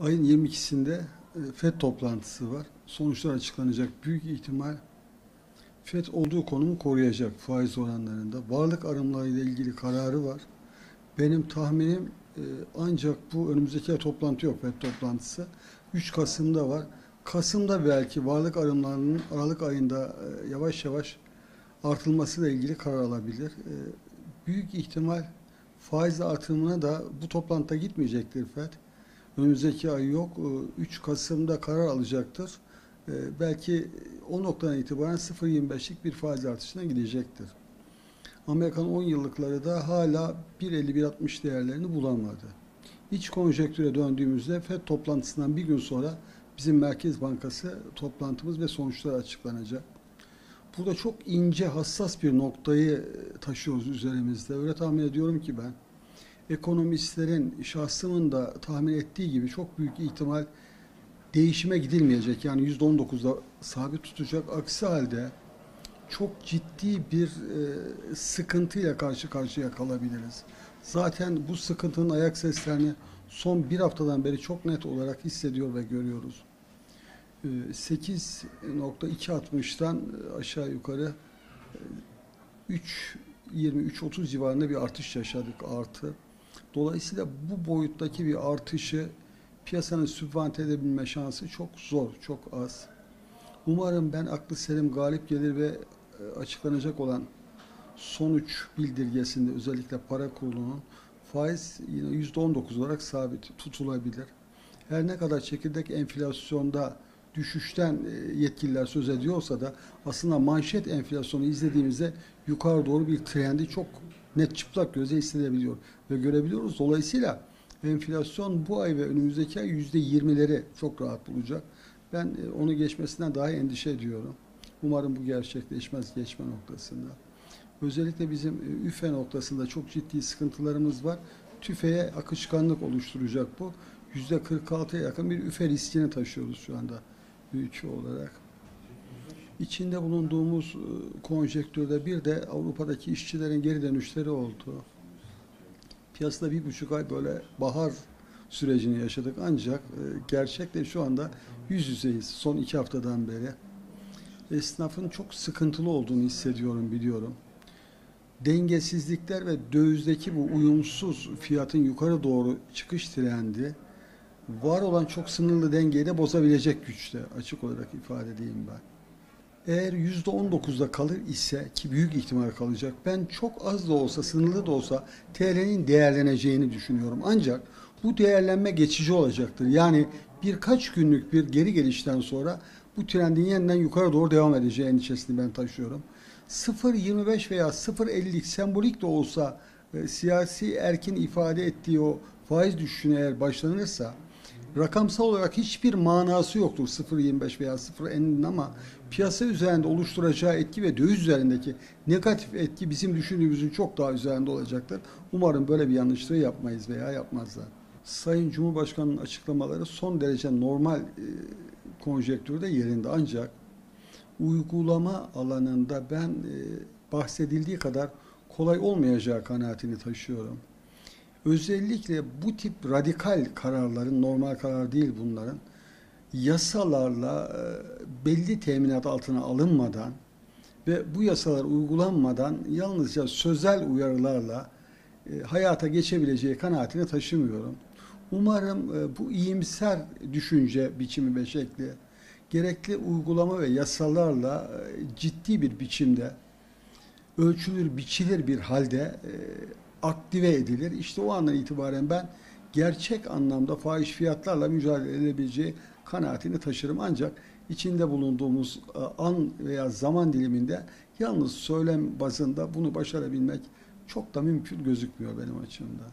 Ayın 22'sinde FED toplantısı var. Sonuçlar açıklanacak. Büyük ihtimal FED olduğu konumu koruyacak faiz oranlarında. Varlık arımlarıyla ilgili kararı var. Benim tahminim ancak bu önümüzdeki toplantı yok, FED toplantısı. 3 Kasım'da var. Kasım'da belki varlık arımlarının Aralık ayında yavaş yavaş artılmasıyla ilgili karar alabilir. Büyük ihtimal faiz artırımına da bu toplantıda gitmeyecektir FED. Önümüzdeki ay yok. 3 Kasım'da karar alacaktır. Belki o noktadan itibaren 0.25'lik bir faiz artışına gidecektir. Amerikan 10 yıllıkları da hala 1.50-1.60 değerlerini bulamadı. İç konjektüre döndüğümüzde FED toplantısından bir gün sonra bizim Merkez Bankası toplantımız ve sonuçlar açıklanacak. Burada çok ince, hassas bir noktayı taşıyoruz üzerimizde. Öyle tahmin ediyorum ki ben. Ekonomistlerin, şahsımın da tahmin ettiği gibi çok büyük ihtimal değişime gidilmeyecek. Yani %19'da sabit tutacak. Aksi halde çok ciddi bir sıkıntıyla karşı karşıya kalabiliriz. Zaten bu sıkıntının ayak seslerini son bir haftadan beri çok net olarak hissediyor ve görüyoruz. 8.260'dan aşağı yukarı 3.20-3.30 civarında bir artış yaşadık, artı. Dolayısıyla bu boyuttaki bir artışı piyasanın sübvante edebilme şansı çok zor, çok az. Umarım ben aklı selim galip gelir ve açıklanacak olan sonuç bildirgesinde özellikle para kurulunun faiz yine %19 olarak sabit tutulabilir. Her ne kadar çekirdek enflasyonda düşüşten yetkililer söz ediyorsa da aslında manşet enflasyonu izlediğimizde yukarı doğru bir trendi çok net çıplak göze hissedebiliyor ve görebiliyoruz. Dolayısıyla enflasyon bu ay ve önümüzdeki ay %20'leri çok rahat bulacak. Ben onu geçmesinden daha endişe ediyorum. Umarım bu gerçekleşmez geçme noktasında. Özellikle bizim ÜFE noktasında çok ciddi sıkıntılarımız var. TÜFE'ye akışkanlık oluşturacak bu. %46'ya yakın bir ÜFE riskini taşıyoruz şu anda ülke olarak. İçinde bulunduğumuz konjektürde bir de Avrupa'daki işçilerin geri dönüşleri oldu. Piyasada 1,5 ay böyle bahar sürecini yaşadık, ancak gerçekten şu anda yüz yüzeyiz son 2 haftadan beri. Esnafın çok sıkıntılı olduğunu hissediyorum, biliyorum. Dengesizlikler ve dövizdeki bu uyumsuz fiyatın yukarı doğru çıkış trendi var olan çok sınırlı dengeyi de bozabilecek güçte, açık olarak ifade edeyim ben. Eğer %19'da kalır ise, ki büyük ihtimal kalacak, ben çok az da olsa, sınırlı da olsa TL'nin değerleneceğini düşünüyorum. Ancak bu değerlenme geçici olacaktır. Yani birkaç günlük bir geri gelişten sonra bu trendin yeniden yukarı doğru devam edeceği endişesini ben taşıyorum. 0.25 veya 0.50 sembolik de olsa siyasi erkin ifade ettiği o faiz düşüşüne eğer başlanırsa rakamsal olarak hiçbir manası yoktur 0.25 veya 0.50'nin, ama piyasa üzerinde oluşturacağı etki ve döviz üzerindeki negatif etki bizim düşündüğümüzün çok daha üzerinde olacaktır. Umarım böyle bir yanlışlığı yapmayız veya yapmazlar. Sayın Cumhurbaşkanı'nın açıklamaları son derece normal konjektürde yerinde, ancak uygulama alanında ben bahsedildiği kadar kolay olmayacağı kanaatini taşıyorum. Özellikle bu tip radikal kararların, normal karar değil bunların, yasalarla belli teminat altına alınmadan ve bu yasalar uygulanmadan yalnızca sözel uyarılarla hayata geçebileceği kanaatini taşımıyorum. Umarım bu iyimser düşünce biçimi ve şekli gerekli uygulama ve yasalarla ciddi bir biçimde, ölçülür, biçilir bir halde aktive edilir. İşte o andan itibaren ben gerçek anlamda fahiş fiyatlarla mücadele edebileceği kanaatini taşırım. Ancak içinde bulunduğumuz an veya zaman diliminde yalnız söylem bazında bunu başarabilmek çok da mümkün gözükmüyor benim açımdan.